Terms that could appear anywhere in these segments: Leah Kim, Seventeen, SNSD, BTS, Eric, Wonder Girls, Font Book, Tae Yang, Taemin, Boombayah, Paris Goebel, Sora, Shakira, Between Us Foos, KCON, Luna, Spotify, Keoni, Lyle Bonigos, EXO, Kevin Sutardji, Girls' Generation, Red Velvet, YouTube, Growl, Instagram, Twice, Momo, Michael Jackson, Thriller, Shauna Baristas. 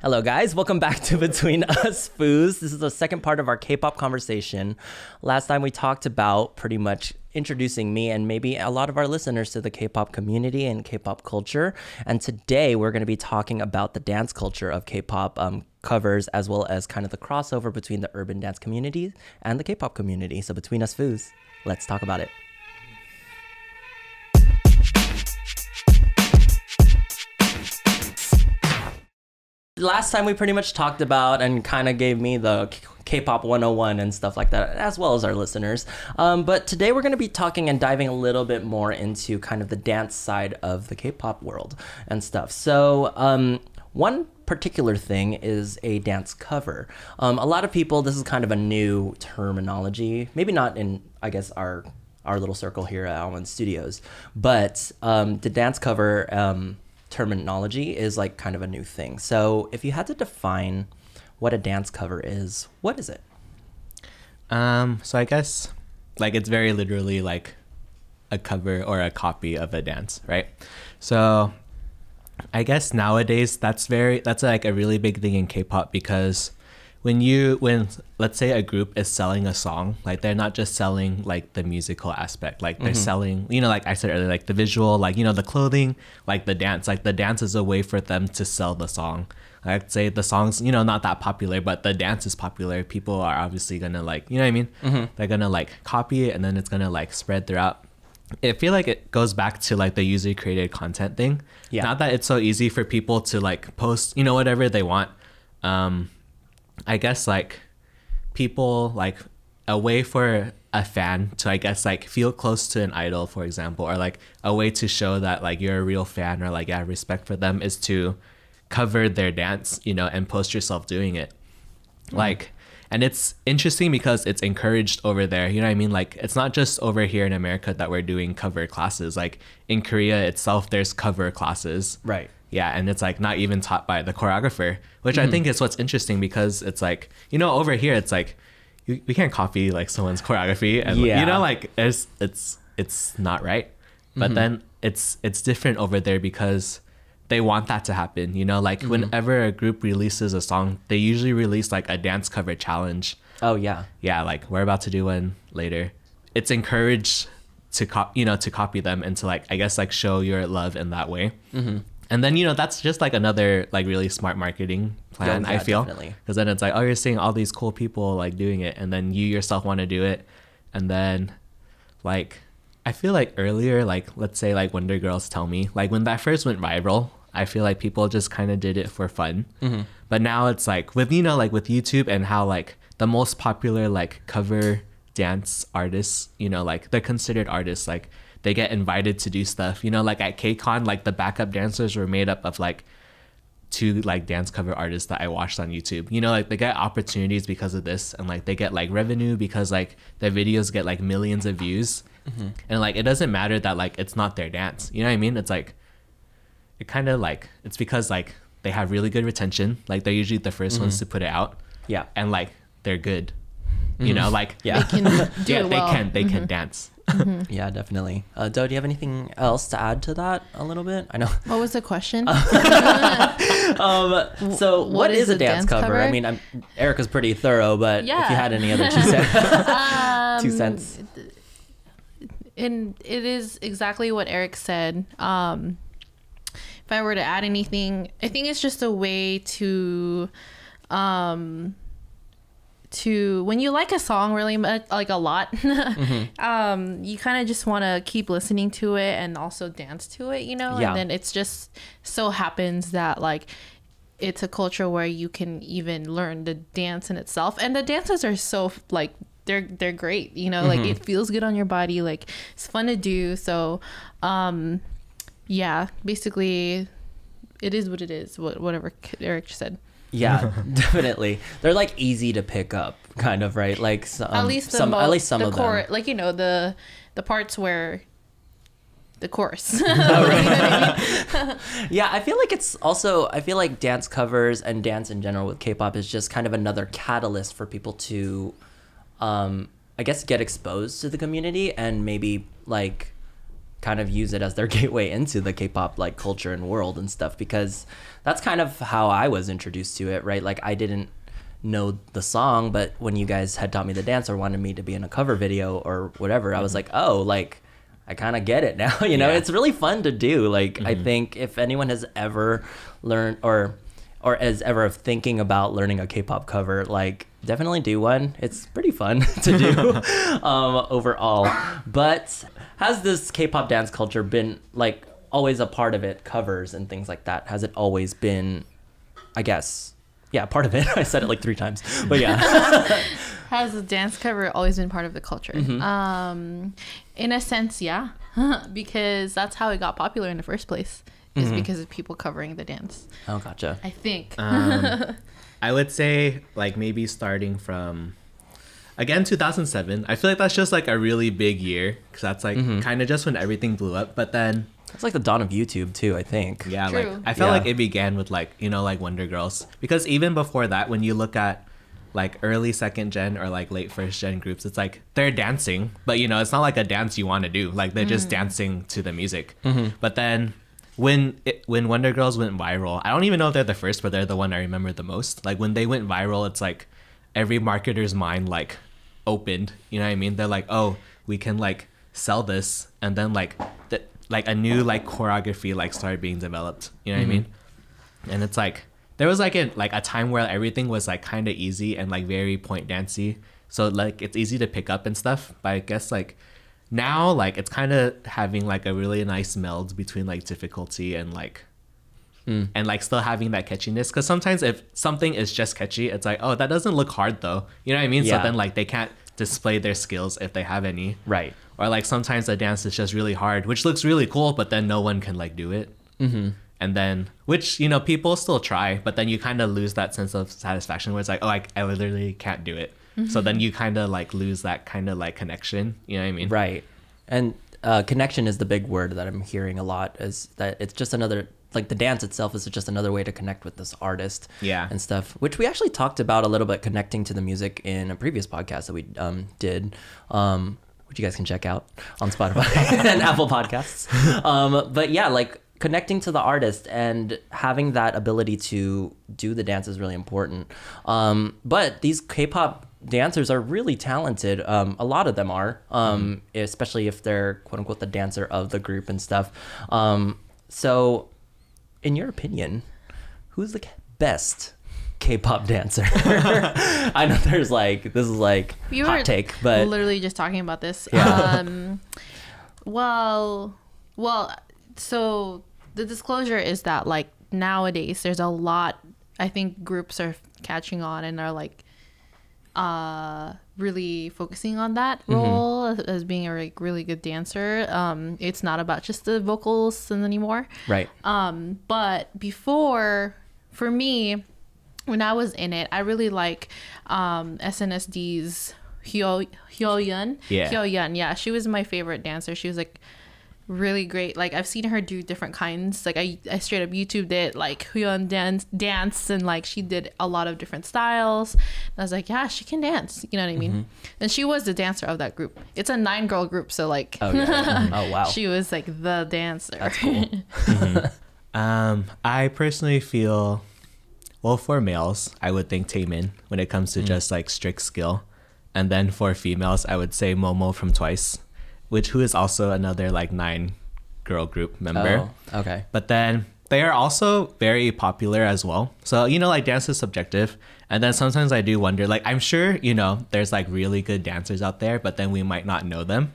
Hello guys, welcome back to Between Us Foos. This is the second part of our K-pop conversation. Last time we talked about pretty much introducing me and maybe a lot of our listeners to the K-pop community and K-pop culture. And today we're going to be talking about the dance culture of K-pop covers, as well as kind of the crossover between the urban dance community and the K-pop community. So Between Us Foos, let's talk about it. Last time we pretty much talked about and kind of gave me the K-pop 101 and stuff like that, as well as our listeners. But today we're going to be talking and diving a little bit more into kind of the dance side of the K-pop world and stuff. So one particular thing is a dance cover. A lot of people, this is kind of a new terminology, maybe not in, I guess, our little circle here at On One Studios, but the dance cover terminology is like kind of a new thing. So if you had to define what a dance cover is, what is it? So I guess like it's very literally like a cover or a copy of a dance, right? So I guess nowadays that's like a really big thing in K-pop, because when let's say a group is selling a song, like they're not just selling like the musical aspect, like they're selling, you know, like I said earlier, like the visual, like, you know, the clothing, like the dance is a way for them to sell the song. I'd say the song's, you know, not that popular, but the dance is popular. People are obviously gonna like, you know what I mean? They're gonna like copy it, and then it's gonna like spread throughout. I feel like it goes back to like the user created content thing. Yeah. Not that it's so easy for people to like post, you know, whatever they want. I guess like people like a way for a fan to, I guess, like feel close to an idol, for example, or like a way to show that like you're a real fan or like you have respect for them is to cover their dance, you know, and post yourself doing it. Like, and it's interesting because it's encouraged over there, you know what I mean? Like it's not just over here in America that we're doing cover classes. Like in Korea itself, there's cover classes. Right. Yeah, and it's like not even taught by the choreographer, which I think is what's interesting, because it's like, you know, over here it's like we can't copy like someone's choreography, and you know, like it's not right. But then it's different over there because they want that to happen, you know, like whenever a group releases a song, they usually release like a dance cover challenge. Oh yeah. Yeah, like we're about to do one later. It's encouraged to copy them and to like, I guess, like show your love in that way. And then, you know, that's just like another like really smart marketing plan, I feel. Because then it's like, oh, you're seeing all these cool people like doing it, and then you yourself want to do it. And then like, I feel like earlier, like let's say like Wonder Girls Tell Me, like when that first went viral, I feel like people just kind of did it for fun. But now it's like with, you know, like with YouTube and how like the most popular like cover dance artists, you know, like they're considered artists, like they get invited to do stuff, you know, like at KCON, like the backup dancers were made up of like two like dance cover artists that I watched on YouTube, you know, like they get opportunities because of this, and like they get like revenue because like their videos get like millions of views. And like, it doesn't matter that like, it's not their dance, you know what I mean? It's like, it kind of like, it's because like they have really good retention. Like they're usually the first ones to put it out. Yeah. And like, they're good, you know, like, they can do it well. They can dance. Yeah, definitely. Do you have anything else to add to that a little bit? I know. What was the question? So what is a dance cover? I mean, Erica's pretty thorough, but if you had any other 2 cents. 2 cents. And it is exactly what Eric said. If I were to add anything, I think it's just a way to when you like a song really much, like a lot, you kind of just want to keep listening to it and also dance to it, you know. And then it's just so happens that like it's a culture where you can even learn the dance in itself, and the dances are so like they're great, you know, like it feels good on your body, like it's fun to do. So yeah, basically it is what it is, whatever Eric said. Yeah, definitely. They're like easy to pick up, kind of, right? Like at least some of them. Like, you know, the parts where the chorus. Yeah, I feel like it's also, I feel like dance covers and dance in general with K-pop is just kind of another catalyst for people to, I guess, get exposed to the community and maybe like kind of use it as their gateway into the K-pop like culture and world and stuff, because that's kind of how I was introduced to it, right? Like I didn't know the song, but when you guys had taught me the dance or wanted me to be in a cover video or whatever, I was like, oh, like I kind of get it now, you know? Yeah. It's really fun to do. Like I think if anyone has ever learned or is ever thinking about learning a K-pop cover, like definitely do one. It's pretty fun to do overall. But has this K-pop dance culture been like always a part of it, covers and things like that? Has it always been, I guess, yeah, part of it? I said it like 3 times, but yeah. Has the dance cover always been part of the culture? In a sense, yeah, because that's how it got popular in the first place. Is because of people covering the dance. Oh, gotcha. I think. I would say like maybe starting from, again, 2007. I feel like that's just like a really big year because that's like kind of just when everything blew up. But then it's like the dawn of YouTube too, I think. Yeah, true. Like I felt like it began with like, you know, like Wonder Girls, because even before that, when you look at like early second gen or like late first gen groups, it's like they're dancing, but you know, it's not like a dance you want to do. Like they're just dancing to the music. But then when Wonder Girls went viral, I don't even know if they're the first, but they're the one I remember the most. Like when they went viral, it's like every marketer's mind like opened, you know what I mean? They're like, oh, we can like sell this. And then like a new like choreography like started being developed, you know what I mean? And it's like, there was like a time where everything was like kind of easy and like very point dancey. So like it's easy to pick up and stuff, but I guess like, now, like, it's kind of having, like, a really nice meld between, like, difficulty and, like, and, like, still having that catchiness. Because sometimes if something is just catchy, it's like, oh, that doesn't look hard, though. You know what I mean? Yeah. So then, like, they can't display their skills if they have any. Right. Or, like, sometimes a dance is just really hard, which looks really cool, but then no one can, like, do it. And then, which, you know, people still try, but then you kind of lose that sense of satisfaction where it's like, oh, I literally can't do it. So then you kind of like lose that kind of like connection, you know what I mean? Right. And connection is the big word that I'm hearing a lot, is that it's just another, like the dance itself is just another way to connect with this artist and stuff, which we actually talked about a little bit, connecting to the music, in a previous podcast that we did, which you guys can check out on Spotify and Apple Podcasts. But yeah, like connecting to the artist and having that ability to do the dance is really important. But these K-pop dancers are really talented. A lot of them are, especially if they're quote unquote the dancer of the group and stuff. So in your opinion, who's the best K-pop dancer? I know there's like, this is like we hot take, but literally just talking about this. Yeah. Well, so the disclosure is that like nowadays there's a lot, I think groups are catching on and are like, really focusing on that role as being a really good dancer. It's not about just the vocals anymore. Right. But before, for me, when I was in it, I really like SNSD Hyoyeon. Yeah. Hyoyeon, yeah. She was my favorite dancer. She was like really great. Like I've seen her do different kinds. Like I straight up YouTubed it, like Hyoyeon dance, and like she did a lot of different styles. And I was like, yeah, she can dance. You know what I mean? And she was the dancer of that group. It's a 9-girl group, so like, oh, yeah. Oh wow, she was like the dancer. That's cool. I personally feel, well, for males, I would think Taemin when it comes to just like strict skill, and then for females, I would say Momo from Twice. Who is also another like 9-girl group member. Oh, okay. But then they are also very popular as well. So, you know, like dance is subjective. And then sometimes I do wonder, like, I'm sure, you know, there's like really good dancers out there, but then we might not know them.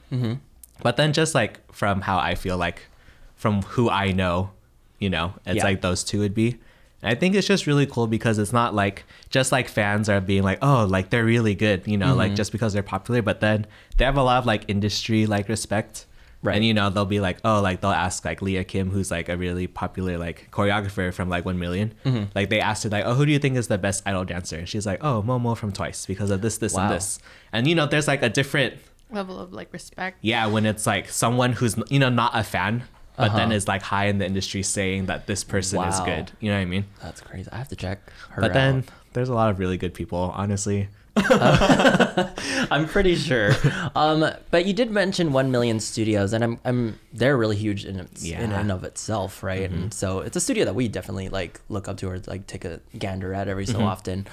But then just like from how I feel, like from who I know, you know, it's like those two would be. And I think it's just really cool because it's not like just like fans are being like, oh, like they're really good, you know, like just because they're popular, but then they have a lot of like industry like respect. Right. And, you know, they'll be like, oh, like they'll ask like Leah Kim, who's like a really popular like choreographer from like 1 Million. Like they asked her like, oh, who do you think is the best idol dancer? And she's like, oh, Momo from Twice because of this, this, and this. And, you know, there's like a different level of like respect. Yeah. When it's like someone who's, you know, not a fan but then is like high in the industry saying that this person is good. You know what I mean? That's crazy. I have to check her out. But then there's a lot of really good people, honestly. I'm pretty sure. But you did mention 1 Million Studios, and they're really huge in and of itself, right? And so it's a studio that we definitely like look up to or like take a gander at every so often.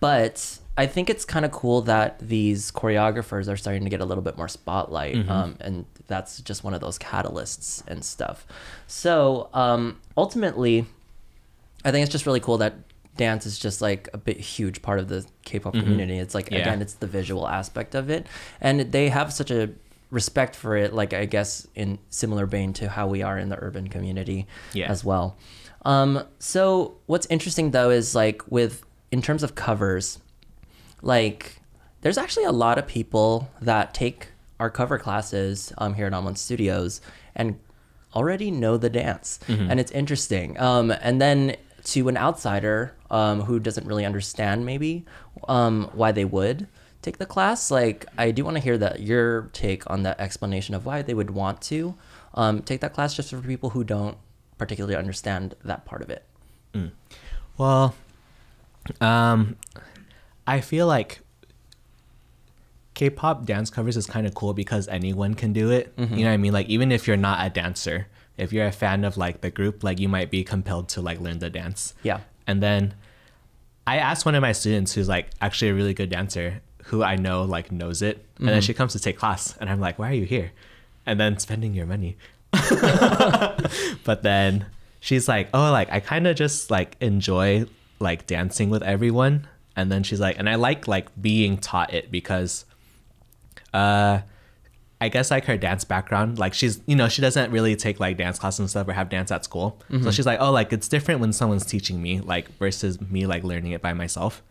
But I think it's kind of cool that these choreographers are starting to get a little bit more spotlight, and that's just one of those catalysts and stuff. So ultimately, I think it's just really cool that dance is just like a huge part of the K-pop community. It's like, again, it's the visual aspect of it, and they have such a respect for it, like I guess in similar vein to how we are in the urban community as well. So what's interesting though is like in terms of covers, like there's actually a lot of people that take our cover classes here at On One Studios and already know the dance, and it's interesting. And then to an outsider who doesn't really understand maybe why they would take the class, like I do want to hear that your take on that explanation of why they would want to take that class, just for people who don't particularly understand that part of it. Well, I feel like K-pop dance covers is kind of cool because anyone can do it. You know what I mean? Like even if you're not a dancer, if you're a fan of like the group, like you might be compelled to like learn the dance. And then I asked one of my students who's like actually a really good dancer, who I know like knows it, and then she comes to take class and I'm like, why are you here? And then spending your money. But then she's like, oh, like I kind of just like enjoy like dancing with everyone. And then she's like, and I like being taught it because I guess like her dance background, like she's, you know, she doesn't really take like dance classes and stuff or have dance at school. So she's like, oh, like it's different when someone's teaching me, like versus me like learning it by myself.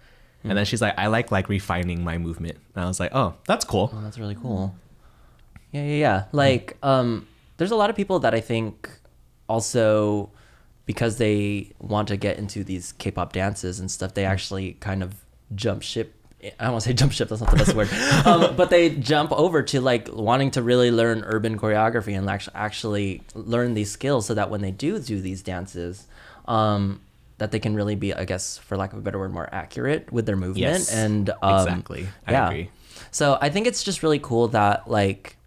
And then she's like, I like refining my movement. And I was like, oh, that's cool. Oh, that's really cool. Yeah. Like, there's a lot of people that I think also, because they want to get into these K-pop dances and stuff, they actually kind of jump ship. I don't want to say jump ship, that's not the best word. But they jump over to like wanting to really learn urban choreography and actually learn these skills, so that when they do these dances, that they can really be, I guess, for lack of a better word, more accurate with their movement. And exactly, I agree. So I think it's just really cool that like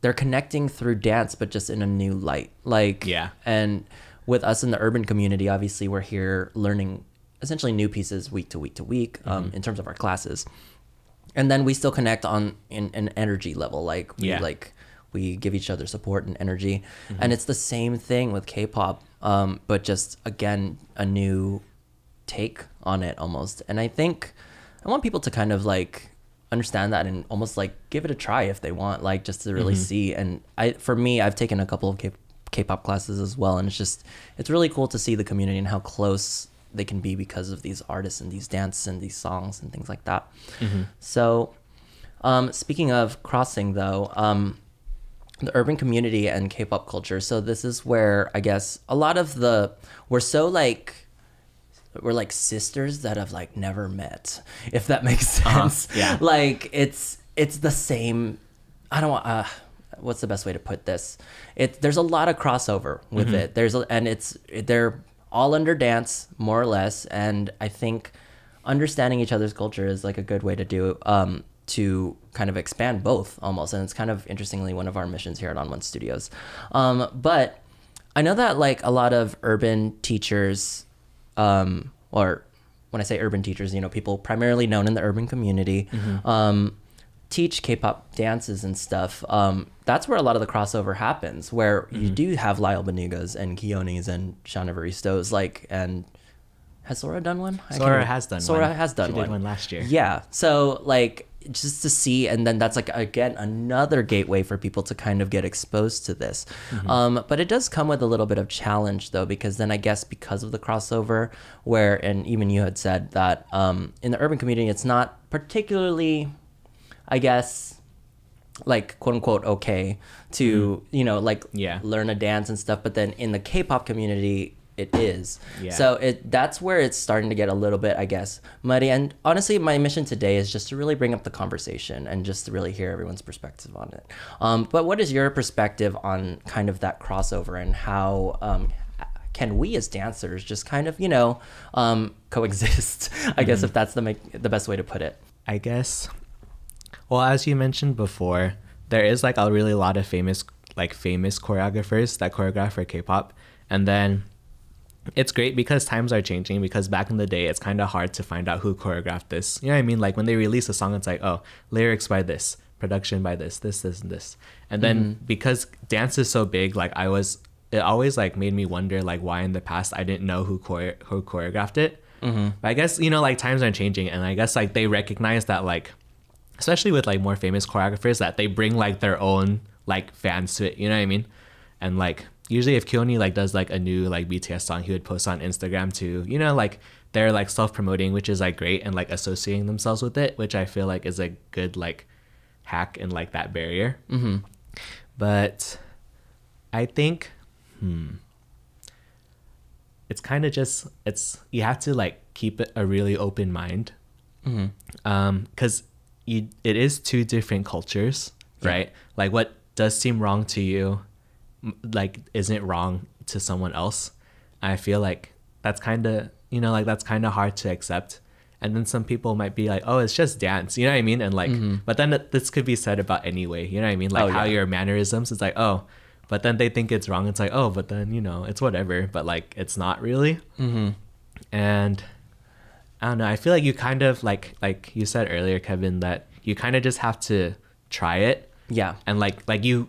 they're connecting through dance, but just in a new light. Like, and with us in the urban community, obviously we're here learning essentially new pieces week to week to week, in terms of our classes, and then we still connect on in an energy level, like we give each other support and energy, and it's the same thing with K-pop, but just again a new take on it almost. And I think I want people to kind of like understand that and almost like give it a try if they want, like just to really see. And for me, I've taken a couple of K-pop classes as well, and it's really cool to see the community and how close they can be because of these artists and these dances and these songs and things like that. So speaking of crossing though, the urban community and K-pop culture, so this is where I guess a lot of the, we're like sisters that have like never met, if that makes sense. Like it's the same, I don't want, what's the best way to put this? There's a lot of crossover with it. They're all under dance, more or less, and I think understanding each other's culture is like a good way to do to kind of expand both almost, and it's kind of interestingly one of our missions here at On One Studios. But I know that like a lot of urban teachers, or when I say urban teachers, you know, people primarily known in the urban community, teach K-pop dances and stuff. That's where a lot of the crossover happens, where you do have Lyle Bonigos and Keonis and Shauna Baristas, like, and has Sora done one? Sora has done one. She did one last year. So like just to see, and then that's like again another gateway for people to kind of get exposed to this. But it does come with a little bit of challenge though, because then I guess because of the crossover, where, and even you had said that in the urban community it's not particularly, I guess, like quote unquote okay to, you know, like learn a dance and stuff, but then in the K-pop community it is. Yeah. So that's where it's starting to get a little bit, I guess, muddy. And honestly, my mission today is just to really bring up the conversation and just to really hear everyone's perspective on it. But what is your perspective on kind of that crossover, and how can we as dancers just kind of, you know, coexist, I guess, if that's the best way to put it? I guess, well, as you mentioned before, there is like a really lot of famous choreographers that choreograph for K-pop. And then it's great because times are changing, because back in the day, it's kind of hard to find out who choreographed this. You know what I mean? Like when they release a song, it's like, oh, lyrics by this, production by this, this, this, and this. And then because dance is so big, like it always like made me wonder like why in the past I didn't know who choreographed it. But I guess, you know, like times are changing, and I guess like they recognize that, like, especially with like more famous choreographers, that they bring like their own like fans to it, you know what I mean? And like usually if Keoni like does like a new like BTS song, he would post on Instagram too, you know, like they're like self-promoting, which is like great, and like associating themselves with it, which I feel like is a good like hack in like that barrier. But I think it's kind of just, you have to like keep it a really open mind, because it is two different cultures, right? Like what does seem wrong to you, like isn't wrong to someone else. I feel like that's kind of, you know, like that's kind of hard to accept. And then some people might be like, oh, it's just dance, you know what I mean? And like, but then this could be said about anyway, you know what I mean? Like how your mannerisms, it's like, oh, but then they think it's wrong. It's like, oh, but then, you know, it's whatever, but like, it's not really. And I don't know, I feel like you kind of like you said earlier, Kevin, that you kind of just have to try it. Yeah. And like you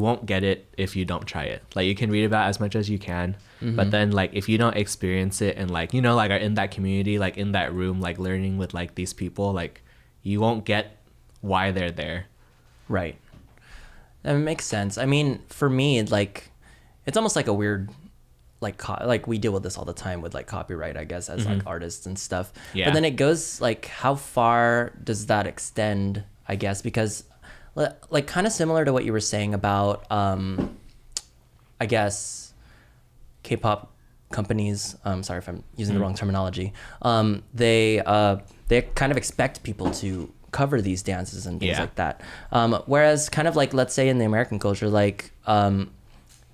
won't get it if you don't try it. Like you can read about it as much as you can, but then like if you don't experience it and like, you know, like are in that community, like in that room, like learning with like these people, like you won't get why they're there. Right. That makes sense. I mean, for me, like, it's almost like a weird, like we deal with this all the time with like copyright, I guess, as like artists and stuff. But then it goes like, how far does that extend, I guess? Because like kind of similar to what you were saying about, I guess, K-pop companies, sorry if I'm using the wrong terminology, they kind of expect people to cover these dances and things like that, whereas kind of like, let's say in the American culture, like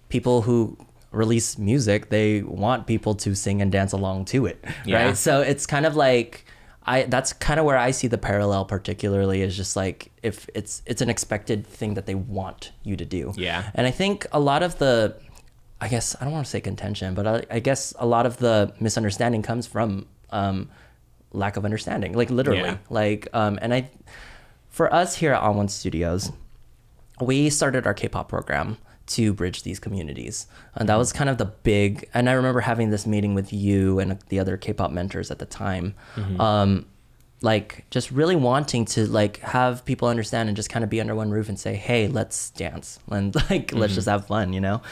people who release music, they want people to sing and dance along to it, right? So it's kind of like, that's kind of where I see the parallel particularly, is just like if it's an expected thing that they want you to do. And I think a lot of the, I guess I don't want to say contention, but I guess a lot of the misunderstanding comes from lack of understanding, like literally, like and for us here at On One Studios, we started our K-pop program to bridge these communities, and that was kind of the big, and I remember having this meeting with you and the other K-pop mentors at the time, like just really wanting to like have people understand and just kind of be under one roof and say, hey, let's dance and like let's just have fun, you know.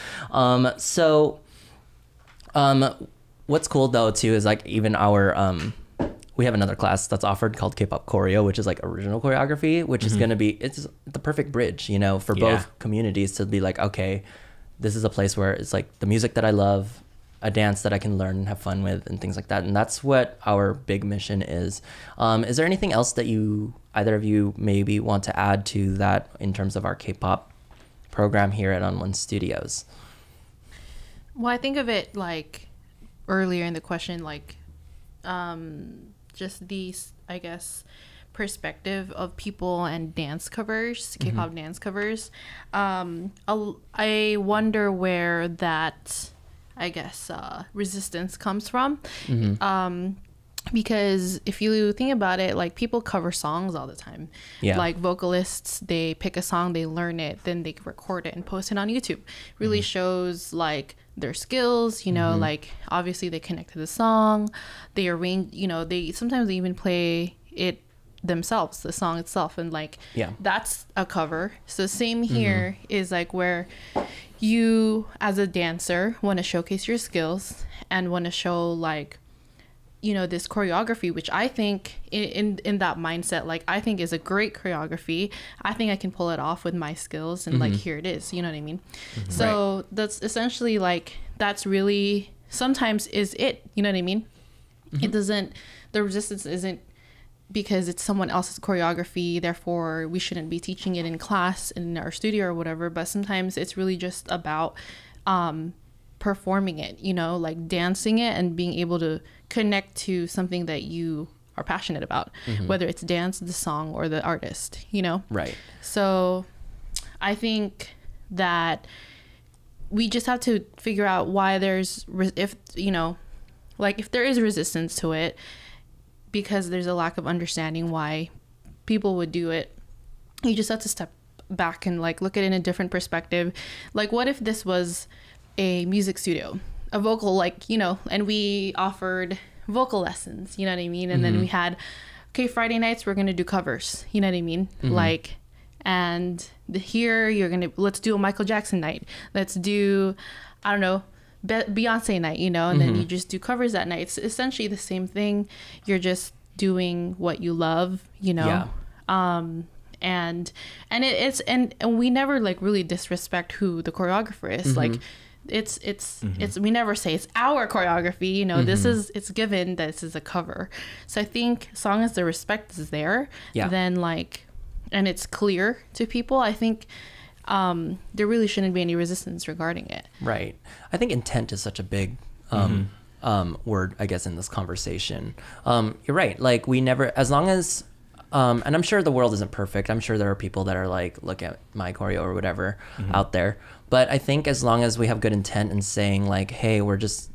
What's cool though too is like even our we have another class that's offered called K-pop choreo, which is like original choreography, which is going to be, it's the perfect bridge, you know, for both communities to be like, okay, this is a place where it's like the music that I love, a dance that I can learn and have fun with and things like that. And that's what our big mission is. Is there anything else that you, either of you maybe want to add to that in terms of our K-pop program here at On One Studios? Well, I think of it like earlier in the question, like, just these, I guess, perspective of people and dance covers, K-pop dance covers. I wonder where that, I guess, resistance comes from. Because if you think about it, like people cover songs all the time. Like vocalists, they pick a song, they learn it, then they record it and post it on YouTube. Really shows like their skills, you know, like obviously they connect to the song, they arrange, you know, they sometimes they even play it themselves, the song itself, and like that's a cover. So same here is like where you as a dancer want to showcase your skills and want to show like, you know, this choreography, which I think in that mindset, like I think is a great choreography. I think I can pull it off with my skills and like, here it is, you know what I mean? So that's essentially like, that's really sometimes is it, you know what I mean? Mm-hmm. It doesn't, the resistance isn't because it's someone else's choreography, therefore we shouldn't be teaching it in class, in our studio or whatever, but sometimes it's really just about performing it, you know, like dancing it and being able to connect to something that you are passionate about, mm-hmm. whether it's dance, the song, or the artist, you know? Right. So I think that we just have to figure out why there's, if, you know, like if there is resistance to it, because there's a lack of understanding why people would do it, you just have to step back and like look at it in a different perspective. Like, what if this was a music studio, a vocal, like, you know, and we offered vocal lessons, you know what I mean? And mm-hmm. then we had, okay, Friday nights we're gonna do covers, you know what I mean? Mm-hmm. Like, and here you're gonna, let's do a Michael Jackson night, let's do, I don't know, Beyonce night, you know, and mm-hmm. then you just do covers that night. It's essentially the same thing, you're just doing what you love, you know? Yeah. And it's and we never like really disrespect who the choreographer is, mm-hmm. like it's mm-hmm. it's, we never say it's our choreography, you know, mm-hmm. this is, it's given that this is a cover. So I think as long as the respect is there, yeah. then like, and it's clear to people, I think there really shouldn't be any resistance regarding it. Right. I think intent is such a big mm-hmm. Word, I guess, in this conversation. You're right. Like, we never, as long as, and I'm sure the world isn't perfect. I'm sure there are people that are like, look at my choreo or whatever mm-hmm. out there. But I think as long as we have good intent in saying like, hey, we're just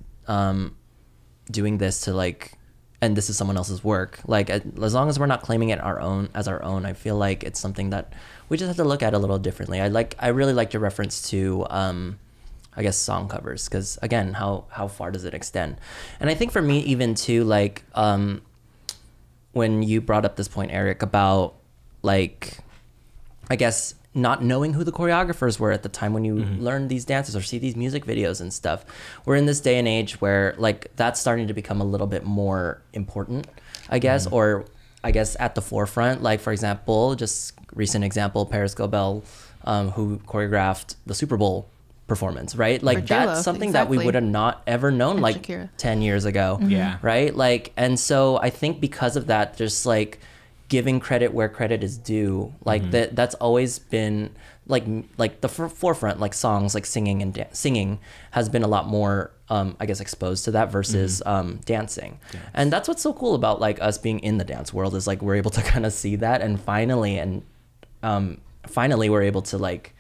doing this to like, and this is someone else's work, like as long as we're not claiming it as our own, I feel like it's something that we just have to look at a little differently. I really liked your reference to I guess song covers, because again, how far does it extend? And I think for me even too, like when you brought up this point, Eric, about like, I guess not knowing who the choreographers were at the time when you mm-hmm. learn these dances or see these music videos and stuff. We're in this day and age where like that's starting to become a little bit more important, I guess, mm-hmm. or I guess at the forefront. Like for example, just recent example, Paris Goebel, who choreographed the Super Bowl performance, right? Like that's something exactly. that we would have not ever known, and like Shakira. 10 years ago, mm-hmm. yeah. right? Like, and so I think because of that, just like, giving credit where credit is due, like mm-hmm. that's always been like the forefront, like songs, like singing and singing has been a lot more I guess exposed to that versus mm-hmm. Dancing. Yes. And that's what's so cool about like us being in the dance world, is like we're able to kind of see that, and finally we're able to like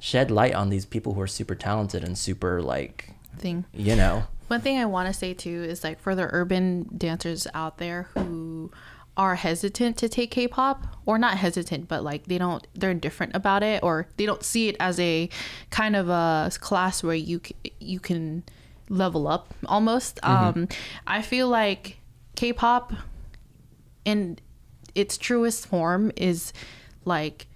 shed light on these people who are super talented and super like thing, you know. One thing I want to say too is like, for the urban dancers out there who are hesitant to take K-pop, or not hesitant, but like they're indifferent about it, or they don't see it as a kind of a class where you can level up almost. Mm-hmm. I feel like K-pop in its truest form is like,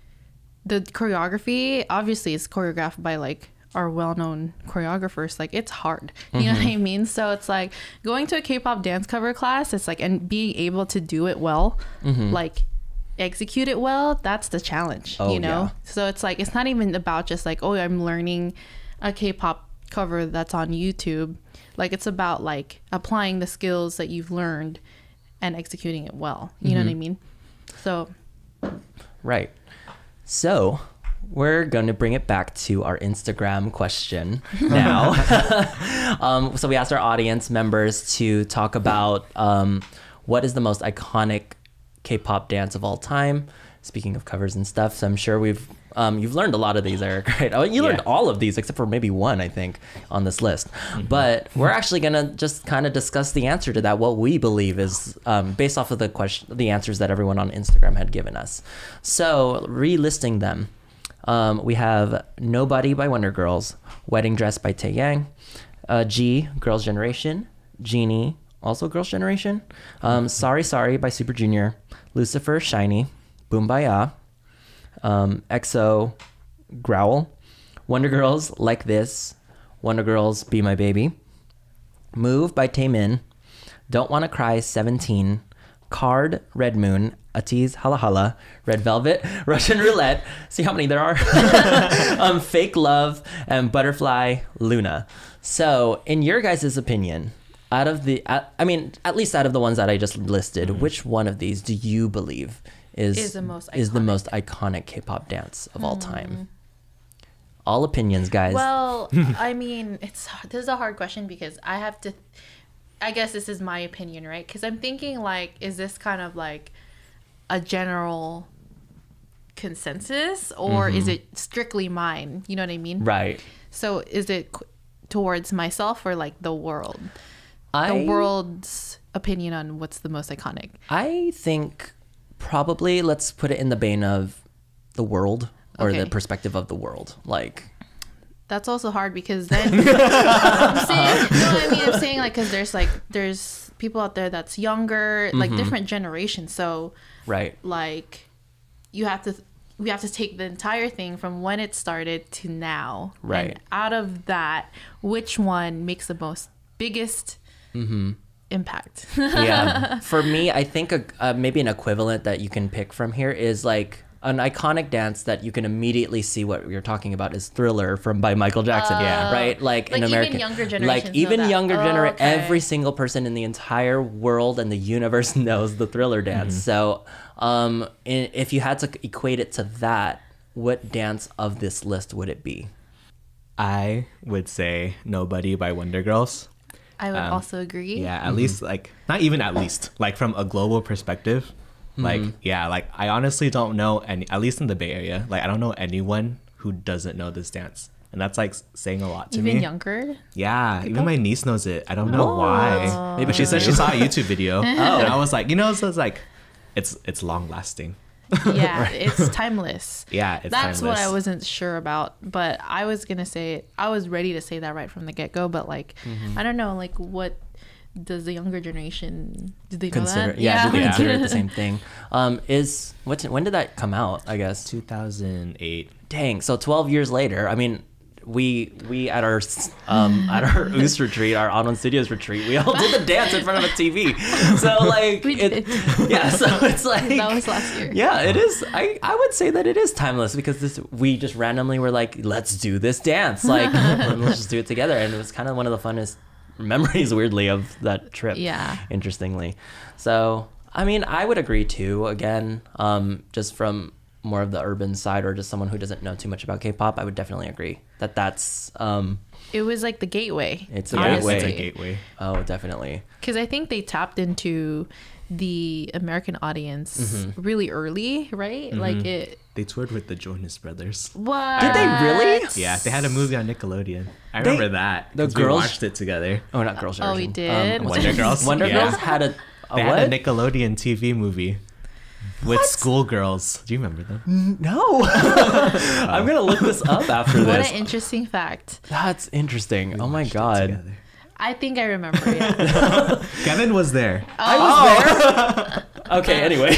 the choreography obviously is choreographed by like our well-known choreographers, like it's hard, you mm-hmm. know what I mean? So it's like going to a K-pop dance cover class, it's like, and being able to do it well, mm-hmm. like execute it well, that's the challenge, oh, you know? Yeah. So it's like, it's not even about just like, oh, I'm learning a K-pop cover that's on YouTube. Like it's about like applying the skills that you've learned and executing it well, you mm-hmm. know what I mean? So. Right. So we're going to bring it back to our Instagram question now. So we asked our audience members to talk about what is the most iconic K-pop dance of all time. Speaking of covers and stuff, so I'm sure we've you've learned a lot of these, Eric, right? Oh, you learned yeah. all of these except for maybe one, I think, on this list. Mm-hmm. But we're actually gonna just kind of discuss the answer to that, what we believe is based off of the question, the answers that everyone on Instagram had given us. So relisting them. We have Nobody by Wonder Girls, Wedding Dress by Tae Yang, G, Girls' Generation, Genie, also Girls' Generation, Sorry Sorry by Super Junior, Lucifer, Shiny, Boombayah, EXO, Growl, Wonder Girls, Like This, Wonder Girls, Be My Baby, Move by Taemin, Don't Wanna Cry, 17, Card, Red Moon, Ateez, Hala Hala, Red Velvet, Russian Roulette, see how many there are, Fake Love, and Butterfly, Luna. So in your guys' opinion, out of the, I mean, at least out of the ones that I just listed, which one of these do you believe is the most iconic K-pop dance of all time? All opinions, guys. Well, I mean, this is a hard question because I have to, I guess this is my opinion, right? Because I'm thinking, like, is this kind of like a general consensus or is it strictly mine? You know what I mean? Right. So is it towards myself or like the world? The world's opinion on what's the most iconic? I think probably let's put it in the vein of the world or the perspective of the world. Like, that's also hard because then I'm saying like, because there's people out there that's younger, like different generations. So like we have to take the entire thing from when it started to now. Right. And out of that, which one makes the biggest impact? Yeah. For me, I think maybe an equivalent that you can pick from here is like an iconic dance that you can immediately see what you're talking about is Thriller by Michael Jackson. Yeah. Right? Like an American. Even younger generation. Every single person in the entire world and the universe knows the Thriller dance. So if you had to equate it to that, what dance of this list would it be? I would say Nobody by Wonder Girls. I would also agree. Yeah, at least, like, not even at least, like from a global perspective. Like, yeah, like I honestly don't know any, at least in the Bay Area, like I don't know anyone who doesn't know this dance. And that's like saying a lot to me. Even younger? Yeah, people? Even my niece knows it. I don't know why. Maybe she said she saw a YouTube video. And I was like, you know, so it's like, it's long lasting. Yeah, right. It's timeless. Yeah, it's timeless. That's what I wasn't sure about, but I was gonna say, I was ready to say that right from the get-go, but like, I don't know, like what does the younger generation, did they consider that? Yeah, yeah. They consider it the same thing. When did that come out? I guess 2008. Dang, so 12 years later. I mean, we at our OOS retreat, our On One Studios retreat, we all did the dance in front of a TV. So like, so it's like that was last year. Yeah, it is. I would say that it is timeless because we just randomly were like, let's do this dance, like let's just do it together, and it was kind of one of the funnest memories, weirdly, of that trip. Yeah, interestingly. So I mean, I would agree too. Again, just from more of the urban side or just someone who doesn't know too much about K-pop, I would definitely agree that that's it was like the gateway. It's a gateway. Oh, definitely, because I think they tapped into the American audience really early, right? Like they toured with the Jonas Brothers. What? Did they really? Yeah, they had a movie on Nickelodeon. I remember that. The girls watched it together. Oh, not Girls' Generation. Oh, we did. Wonder Girls. Wonder Girls had a Nickelodeon TV movie with schoolgirls. Do you remember them? No. I'm gonna look this up after this. What an interesting fact. That's interesting. We oh my god. I think I remember. Yeah. Kevin was there. I was there. Okay, anyway.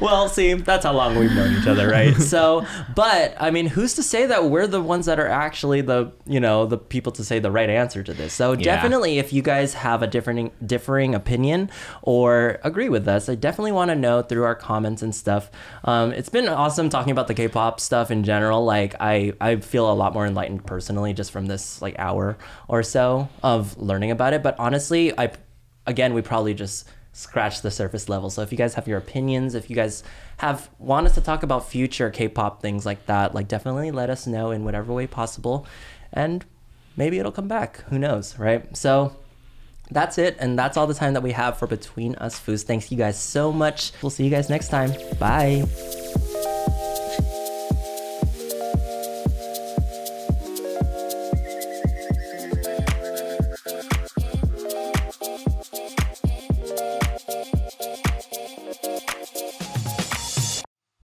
Well, see, that's how long we've known each other, right? So, but I mean, who's to say that we're the ones that are actually the, you know, the people to say the right answer to this? So definitely, if you guys have a differing opinion or agree with us, I definitely want to know through our comments and stuff. It's been awesome talking about the K-pop stuff in general. Like, I feel a lot more enlightened personally just from this like hour or so of learning about it. But honestly, we probably just scratch the surface level. So if you guys have your opinions, if you guys want us to talk about future K-pop things like that, like definitely let us know in whatever way possible, and maybe it'll come back. Who knows, right? So that's it, and that's all the time that we have for Between Us Foos. Thanks you guys so much. We'll see you guys next time. Bye.